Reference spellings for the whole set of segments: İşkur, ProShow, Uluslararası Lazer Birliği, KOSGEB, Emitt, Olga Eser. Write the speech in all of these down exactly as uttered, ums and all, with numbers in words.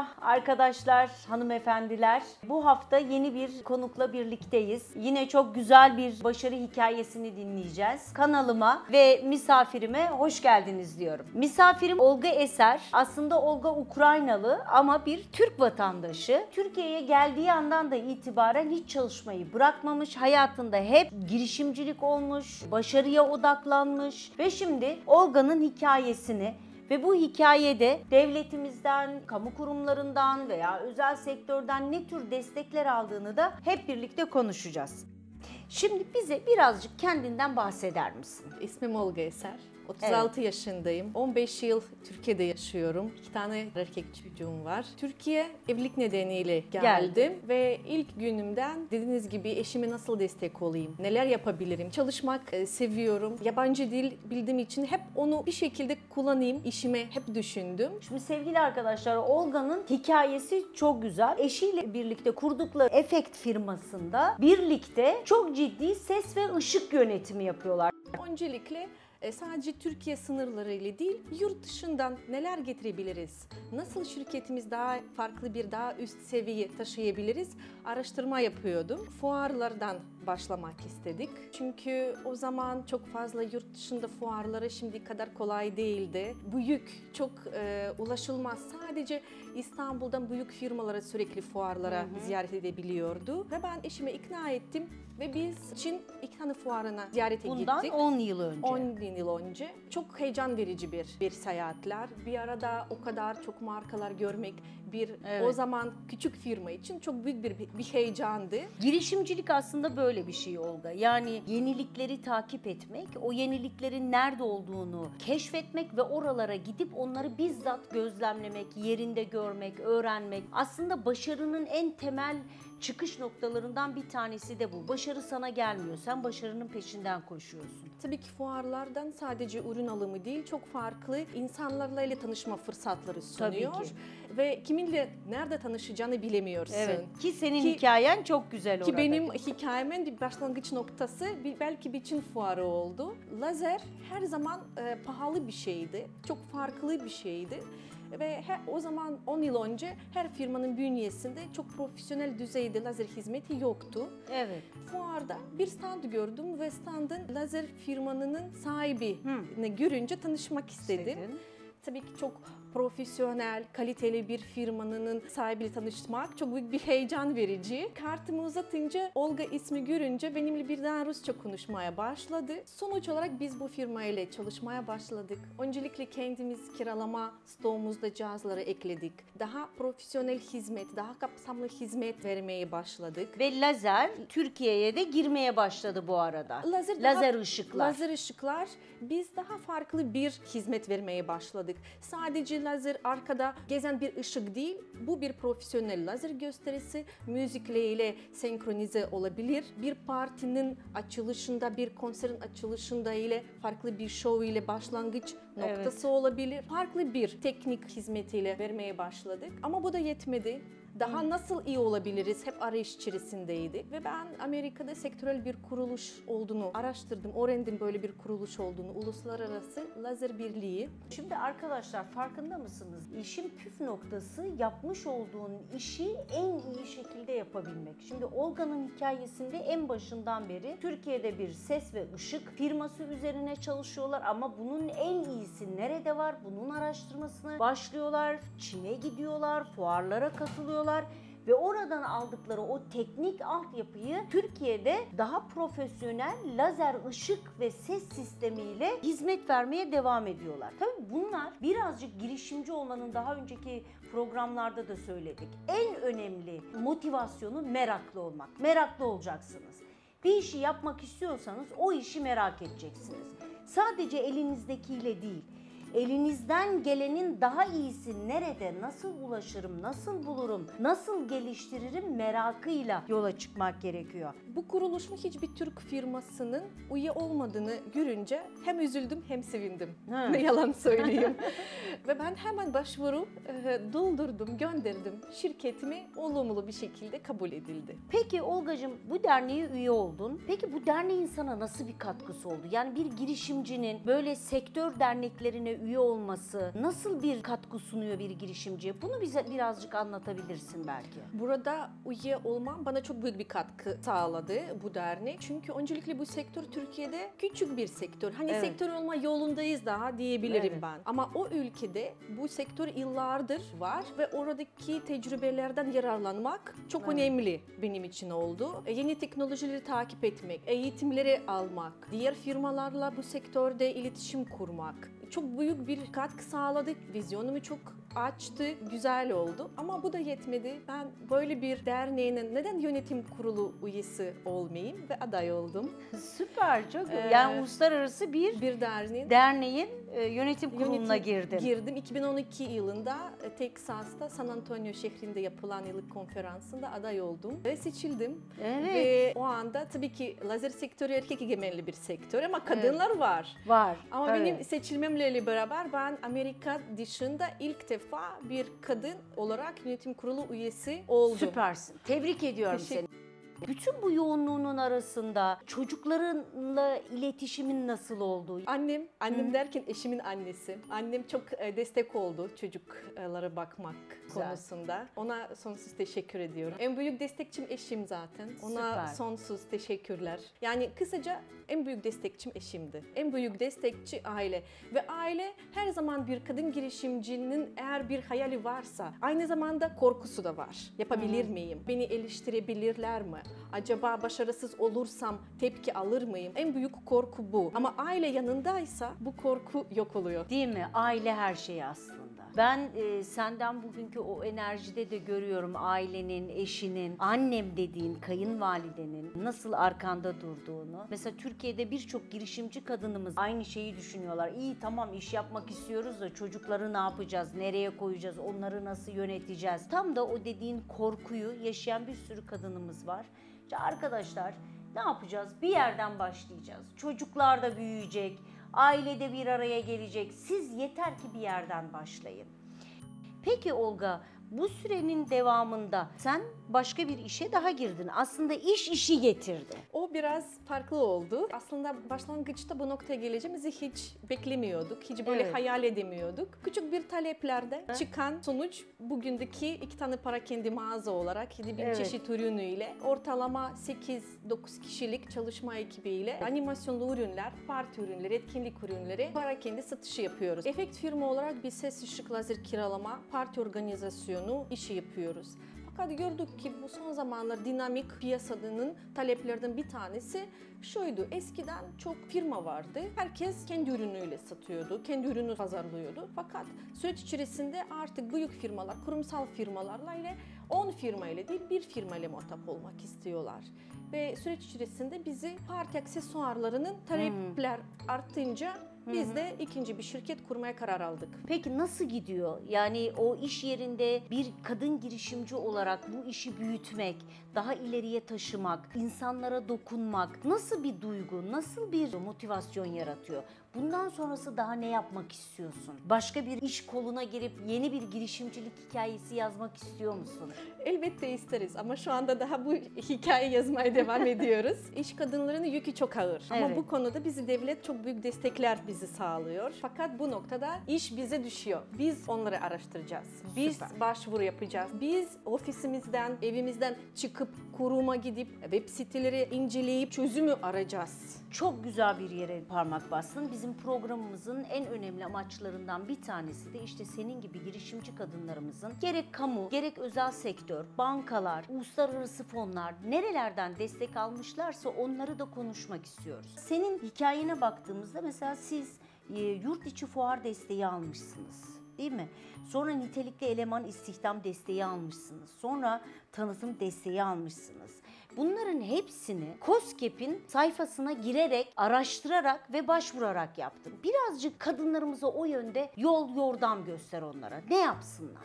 Merhaba arkadaşlar, hanımefendiler. Bu hafta yeni bir konukla birlikteyiz. Yine çok güzel bir başarı hikayesini dinleyeceğiz. Kanalıma ve misafirime hoş geldiniz diyorum. Misafirim Olga Eser. Aslında Olga Ukraynalı ama bir Türk vatandaşı. Türkiye'ye geldiği andan da itibaren hiç çalışmayı bırakmamış. Hayatında hep girişimcilik olmuş, başarıya odaklanmış ve şimdi Olga'nın hikayesini ve bu hikayede devletimizden, kamu kurumlarından veya özel sektörden ne tür destekler aldığını da hep birlikte konuşacağız. Şimdi bize birazcık kendinden bahseder misin? İsmim Olga Eser. otuz altı evet. yaşındayım. on beş yıl Türkiye'de yaşıyorum. İki tane erkek çocuğum var. Türkiye evlilik nedeniyle geldim. Geldim ve ilk günümden dediğiniz gibi eşime nasıl destek olayım? Neler yapabilirim? Çalışmak seviyorum. Yabancı dil bildiğim için hep onu bir şekilde kullanayım. İşime hep düşündüm. Şimdi sevgili arkadaşlar, Olga'nın hikayesi çok güzel. Eşiyle birlikte kurdukları Efekt firmasında birlikte çok ciddi ses ve ışık yönetimi yapıyorlar. Öncelikle E sadece Türkiye sınırları ile değil, yurt dışından neler getirebiliriz? Nasıl şirketimiz daha farklı bir, daha üst seviye taşıyabiliriz? Araştırma yapıyordum. Fuarlardan başlamak istedik. Çünkü o zaman çok fazla yurt dışında fuarlara şimdi kadar kolay değildi. Bu yük çok e, ulaşılmaz. Sadece İstanbul'dan büyük firmalara sürekli fuarlara hı hı. ziyaret edebiliyordu. Ve ben eşimi ikna ettim ve biz Çin İknanı Fuarı'na ziyarete Bundan gittik. Bundan on yıl önce. on bin yıl önce. Çok heyecan verici bir, bir seyahatler. Bir arada o kadar çok markalar görmek bir evet. o zaman küçük firma için çok büyük bir, bir heyecandı. Girişimcilik aslında böyle Böyle bir şey Olga. Yani yenilikleri takip etmek, o yeniliklerin nerede olduğunu keşfetmek ve oralara gidip onları bizzat gözlemlemek, yerinde görmek, öğrenmek. Aslında başarının en temel çıkış noktalarından bir tanesi de bu. Başarı sana gelmiyor. Sen başarının peşinden koşuyorsun. Tabii ki fuarlardan sadece ürün alımı değil, çok farklı insanlarla ile tanışma fırsatları sunuyor. Tabii ki. Ve kiminle nerede tanışacağını bilemiyorsun. Evet. Ki senin ki, hikayen çok güzel orada. Ki benim hikayemin başlangıç noktası belki bir Çin fuarı oldu. Lazer her zaman e, pahalı bir şeydi. Çok farklı bir şeydi. Ve her, o zaman on yıl önce her firmanın bünyesinde çok profesyonel düzeyde lazer hizmeti yoktu. Evet. Fuarda bir stand gördüm ve standın lazer firmanının sahibini hmm. görünce tanışmak istedim. Senin. Tabii ki çok profesyonel, kaliteli bir firmanın sahibiyle tanışmak çok büyük bir heyecan verici. Kartımı uzatınca Olga ismi görünce benimle birden Rusça konuşmaya başladı. Sonuç olarak biz bu firmayla çalışmaya başladık. Öncelikle kendimiz kiralama stoğumuzda cihazları ekledik. Daha profesyonel hizmet, daha kapsamlı hizmet vermeye başladık. Ve lazer Türkiye'ye de girmeye başladı bu arada. Lazer, lazer daha, ışıklar. Lazer ışıklar. Biz daha farklı bir hizmet vermeye başladık. Sadece lazer arkada gezen bir ışık değil, bu bir profesyonel lazer gösterisi, müzikle ile senkronize olabilir. Bir partinin açılışında, bir konserin açılışında ile farklı bir show ile başlangıç noktası evet. olabilir. Farklı bir teknik hizmetiyle vermeye başladık ama bu da yetmedi. Daha nasıl iyi olabiliriz hep arayış içerisindeydi ve ben Amerika'da sektörel bir kuruluş olduğunu araştırdım, öğrendim böyle bir kuruluş olduğunu, Uluslararası Lazer Birliği. Şimdi arkadaşlar farkında mısınız? İşin püf noktası yapmış olduğun işi en iyi şekilde yapabilmek. Şimdi Olga'nın hikayesinde en başından beri Türkiye'de bir ses ve ışık firması üzerine çalışıyorlar ama bunun en iyisi nerede var? Bunun araştırmasına başlıyorlar, Çin'e gidiyorlar, fuarlara katılıyorlar. Ve oradan aldıkları o teknik altyapıyı Türkiye'de daha profesyonel lazer ışık ve ses sistemiyle hizmet vermeye devam ediyorlar. Tabii bunlar birazcık girişimci olmanın daha önceki programlarda da söyledik. En önemli motivasyonu meraklı olmak. Meraklı olacaksınız. Bir işi yapmak istiyorsanız o işi merak edeceksiniz. Sadece elinizdekiyle değil. Elinizden gelenin daha iyisi nerede, nasıl ulaşırım, nasıl bulurum, nasıl geliştiririm merakıyla yola çıkmak gerekiyor. Bu kuruluşun hiçbir Türk firmasının üye olmadığını görünce hem üzüldüm hem sevindim. Ha. Ne yalan söyleyeyim. Ve ben hemen başvurup e, doldurdum, gönderdim. Şirketimi olumlu bir şekilde kabul edildi. Peki Olga'cığım, bu derneğe üye oldun. Peki bu derneğin sana nasıl bir katkısı oldu? Yani bir girişimcinin böyle sektör derneklerine üye olması nasıl bir katkı sunuyor bir girişimciye? Bunu bize birazcık anlatabilirsin belki. Burada üye olmam bana çok büyük bir katkı sağladı bu dernek. Çünkü öncelikle bu sektör Türkiye'de küçük bir sektör. Hani evet. sektör olma yolundayız daha diyebilirim evet. ben. Ama o ülkede bu sektör yıllardır var ve oradaki tecrübelerden yararlanmak çok evet. önemli benim için oldu. Yeni teknolojileri takip etmek, eğitimleri almak, diğer firmalarla bu sektörde iletişim kurmak. Çok büyük bir katkı sağladık, vizyonumu çok açtı, güzel oldu. Ama bu da yetmedi. Ben böyle bir derneğinin neden yönetim kurulu üyesi olmayayım ve aday oldum. Süper, çok ee, yani uluslararası bir, bir derneğin, derneğin e, yönetim kuruluna girdim. Girdim. iki bin on iki yılında Teksas'ta San Antonio şehrinde yapılan yıllık konferansında aday oldum ve seçildim. Evet. Ve o anda tabii ki lazer sektörü erkek egemenli bir sektör ama kadınlar evet. var. Var. Ama tabii. benim seçilmemle ile beraber ben Amerika dışında ilk defa bir kadın olarak yönetim kurulu üyesi oldum. Süpersin. Tebrik ediyorum Teşekkür. seni. Bütün bu yoğunluğunun arasında çocuklarınla iletişimin nasıl olduğu? Annem, annem Hı. derken eşimin annesi. Annem çok destek oldu çocuklara bakmak Güzel. konusunda. Ona sonsuz teşekkür ediyorum. En büyük destekçim eşim zaten. Ona Süper. sonsuz teşekkürler. Yani kısaca en büyük destekçim eşimdi. En büyük destekçi aile. Ve aile her zaman bir kadın girişimcinin eğer bir hayali varsa aynı zamanda korkusu da var. Yapabilir Hı. miyim? Beni eleştirebilirler mi? Acaba başarısız olursam tepki alır mıyım? En büyük korku bu. Ama aile yanındaysa bu korku yok oluyor. Değil mi? Aile her şeyi aslında. Ben e, senden bugünkü o enerjide de görüyorum ailenin, eşinin, annem dediğin, kayınvalidenin nasıl arkanda durduğunu. Mesela Türkiye'de birçok girişimci kadınımız aynı şeyi düşünüyorlar. İyi tamam iş yapmak istiyoruz da çocukları ne yapacağız, nereye koyacağız, onları nasıl yöneteceğiz? Tam da o dediğin korkuyu yaşayan bir sürü kadınımız var. İşte arkadaşlar ne yapacağız? Bir yerden başlayacağız. Çocuklar da büyüyecek, ailede bir araya gelecek. Siz yeter ki bir yerden başlayın. Peki Olga, bu sürenin devamında sen başka bir işe daha girdin. Aslında iş işi getirdi. O biraz farklı oldu. Aslında başlangıçta bu noktaya geleceğimizi hiç beklemiyorduk. Hiç böyle evet. hayal edemiyorduk. Küçük bir taleplerde Hı? çıkan sonuç bugündeki iki tane perakende mağaza olarak yedi bin evet. çeşit ürünüyle ortalama sekiz dokuz kişilik çalışma ekibiyle animasyonlu ürünler, parti ürünleri, etkinlik ürünleri perakende satışı yapıyoruz. Efekt firma olarak bir ses, ışık, lazer kiralama, parti organizasyonu işi yapıyoruz. Fakat gördük ki bu son zamanlar dinamik piyasanın taleplerden bir tanesi şuydu. Eskiden çok firma vardı. Herkes kendi ürünüyle satıyordu, kendi ürünü pazarlıyordu. Fakat süreç içerisinde artık büyük firmalar, kurumsal firmalarla ile on firma ile değil bir firma ile muhatap olmak istiyorlar. Ve süreç içerisinde bizi parti aksesuarlarının talepler hmm. artınca biz de ikinci bir şirket kurmaya karar aldık. Peki nasıl gidiyor? Yani o iş yerinde bir kadın girişimci olarak bu işi büyütmek, daha ileriye taşımak, insanlara dokunmak nasıl bir duygu, nasıl bir motivasyon yaratıyor? Bundan sonrası daha ne yapmak istiyorsun? Başka bir iş koluna girip yeni bir girişimcilik hikayesi yazmak istiyor musun? Elbette isteriz ama şu anda daha bu hikaye yazmaya devam ediyoruz. İş kadınlarının yükü çok ağır ama evet. bu konuda bizi devlet çok büyük destekler bizi sağlıyor. Fakat bu noktada iş bize düşüyor. Biz onları araştıracağız. Biz Süper. başvuru yapacağız. Biz ofisimizden, evimizden çıkıp kuruma gidip web siteleri inceleyip çözümü arayacağız. Çok güzel bir yere parmak bastın. Bizim programımızın en önemli amaçlarından bir tanesi de işte senin gibi girişimci kadınlarımızın gerek kamu, gerek özel sektör, bankalar, uluslararası fonlar nerelerden destek almışlarsa onları da konuşmak istiyoruz. Senin hikayene baktığımızda mesela siz yurt içi fuar desteği almışsınız. Değil mi? Sonra nitelikli eleman istihdam desteği almışsınız. Sonra tanıtım desteği almışsınız. Bunların hepsini KOSGEB'in sayfasına girerek, araştırarak ve başvurarak yaptım. Birazcık kadınlarımıza o yönde yol yordam göster onlara. Ne yapsınlar?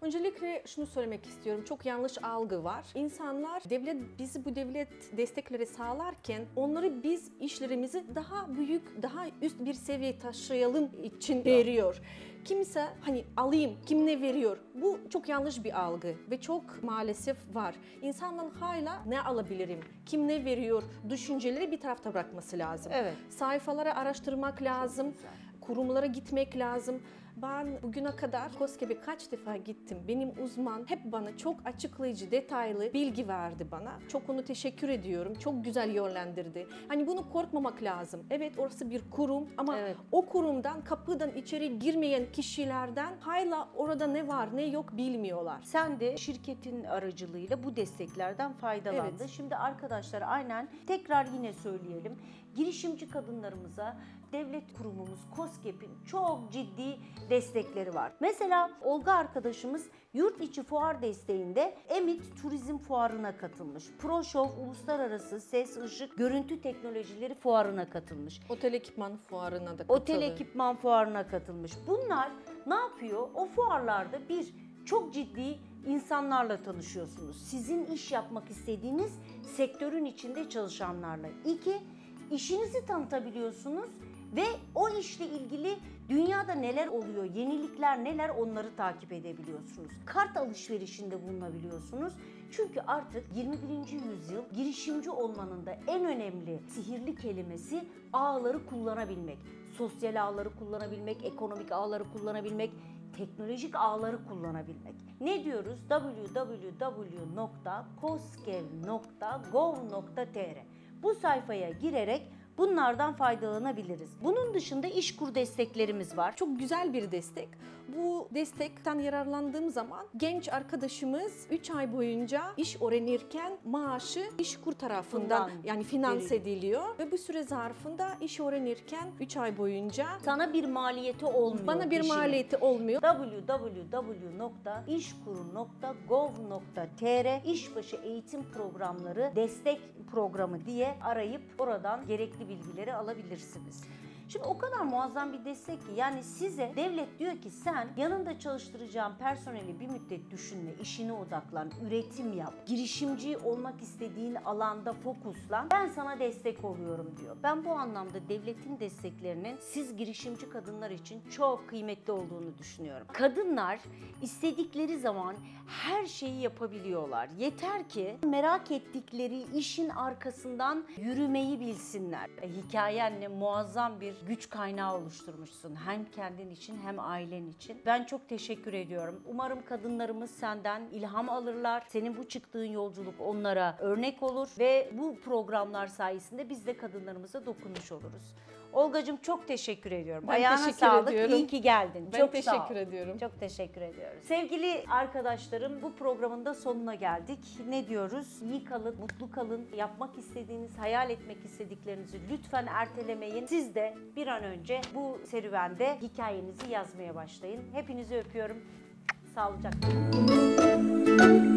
Öncelikle şunu söylemek istiyorum. Çok yanlış algı var. İnsanlar devlet bizi bu devlet destekleri sağlarken onları biz işlerimizi daha büyük, daha üst bir seviyeye taşıyalım için veriyor. kimse hani alayım, kim ne veriyor? Bu çok yanlış bir algı ve çok maalesef var. İnsanların hala ne alabilirim, kim ne veriyor düşünceleri bir tarafta bırakması lazım. Evet. Sayfaları araştırmak lazım, kurumlara gitmek lazım. Ben bugüne kadar KOSGEB'e kaç defa gittim. Benim uzman hep bana çok açıklayıcı, detaylı bilgi verdi bana. Çok onu teşekkür ediyorum. Çok güzel yönlendirdi. Hani bunu korkmamak lazım. Evet, orası bir kurum ama evet, o kurumdan, kapıdan içeri girmeyen kişilerden hala orada ne var, ne yok bilmiyorlar. Sen de şirketin aracılığıyla bu desteklerden faydalandın. Evet. Şimdi arkadaşlar aynen tekrar yine söyleyelim. Girişimci kadınlarımıza devlet kurumumuz KOSGEB'in çok ciddi destekleri var. Mesela Olga arkadaşımız yurt içi fuar desteğinde Emitt Turizm Fuarı'na katılmış. ProShow Uluslararası Ses, Işık, Görüntü Teknolojileri Fuarı'na katılmış. Otel Ekipman Fuarı'na da katılmış. Otel Ekipman Fuarı'na katılmış. Bunlar ne yapıyor? O fuarlarda bir, çok ciddi insanlarla tanışıyorsunuz. Sizin iş yapmak istediğiniz sektörün içinde çalışanlarla. İki, işinizi tanıtabiliyorsunuz ve o işle ilgili dünyada neler oluyor, yenilikler neler, onları takip edebiliyorsunuz. Kart alışverişinde bulunabiliyorsunuz. Çünkü artık yirmi birinci yüzyıl girişimci olmanın da en önemli sihirli kelimesi ağları kullanabilmek. Sosyal ağları kullanabilmek, ekonomik ağları kullanabilmek, teknolojik ağları kullanabilmek. Ne diyoruz? w w w nokta kosgeb nokta gov nokta t r. Bu sayfaya girerek bunlardan faydalanabiliriz. Bunun dışında İşkur desteklerimiz var. Çok güzel bir destek. Bu destekten yararlandığım zaman genç arkadaşımız üç ay boyunca iş öğrenirken maaşı İşkur tarafından Bundan yani finans ediliyor. Ve bu süre zarfında iş öğrenirken üç ay boyunca sana bir maliyeti olmuyor. Bana bir işine. maliyeti olmuyor. w w w nokta işkur nokta gov nokta t r İşbaşı Eğitim Programları Destek Programı diye arayıp oradan gerekli bilgileri alabilirsiniz. Şimdi o kadar muazzam bir destek ki, yani size devlet diyor ki sen yanında çalıştıracağın personeli bir müddet düşünme, işine odaklan, üretim yap, girişimci olmak istediğin alanda fokuslan, ben sana destek oluyorum diyor. Ben bu anlamda devletin desteklerinin siz girişimci kadınlar için çok kıymetli olduğunu düşünüyorum. Kadınlar istedikleri zaman her şeyi yapabiliyorlar. Yeter ki merak ettikleri işin arkasından yürümeyi bilsinler. Hikayenle muazzam bir güç kaynağı oluşturmuşsun. Hem kendin için hem ailen için. Ben çok teşekkür ediyorum. Umarım kadınlarımız senden ilham alırlar. Senin bu çıktığın yolculuk onlara örnek olur ve bu programlar sayesinde biz de kadınlarımıza dokunmuş oluruz. Olgacığım çok teşekkür ediyorum. Ben Ayağına teşekkür sağlık. Ediyorum. İyi ki geldin. Ben çok teşekkür ediyorum. Çok teşekkür ediyorum. Sevgili arkadaşlarım, bu programın da sonuna geldik. Ne diyoruz? İyi kalın, mutlu kalın. Yapmak istediğiniz, hayal etmek istediklerinizi lütfen ertelemeyin. Siz de bir an önce bu serüvende hikayenizi yazmaya başlayın. Hepinizi öpüyorum. Sağlıcakla.